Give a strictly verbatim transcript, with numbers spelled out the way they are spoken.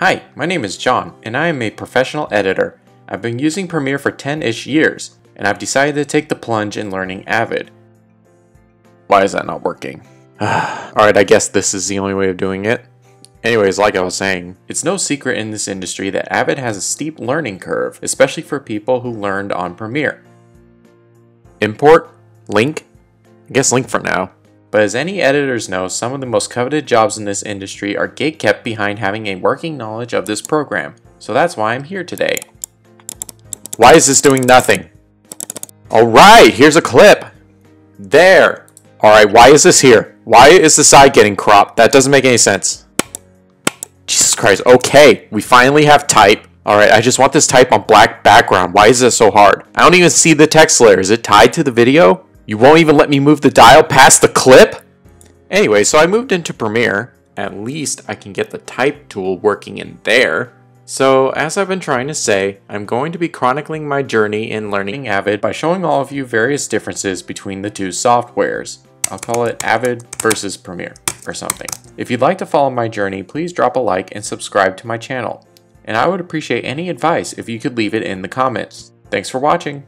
Hi, my name is John, and I am a professional editor. I've been using Premiere for ten-ish years, and I've decided to take the plunge in learning AVID. Why is that not working? Alright, I guess this is the only way of doing it. Anyways, like I was saying, it's no secret in this industry that AVID has a steep learning curve, especially for people who learned on Premiere. Import, link, I guess link for now. But as any editors know, some of the most coveted jobs in this industry are gatekept behind having a working knowledge of this program. So that's why I'm here today. Why is this doing nothing? Alright, here's a clip. There. Alright, why is this here? Why is the side getting cropped? That doesn't make any sense. Jesus Christ, okay. We finally have type. Alright, I just want this type on black background. Why is this so hard? I don't even see the text layer. Is it tied to the video? You won't even let me move the dial past the clip? Anyway, so I moved into Premiere. At least I can get the type tool working in there. So, as I've been trying to say, I'm going to be chronicling my journey in learning AVID by showing all of you various differences between the two softwares. I'll call it AVID versus Premiere or something. If you'd like to follow my journey, please drop a like and subscribe to my channel. And I would appreciate any advice if you could leave it in the comments. Thanks for watching.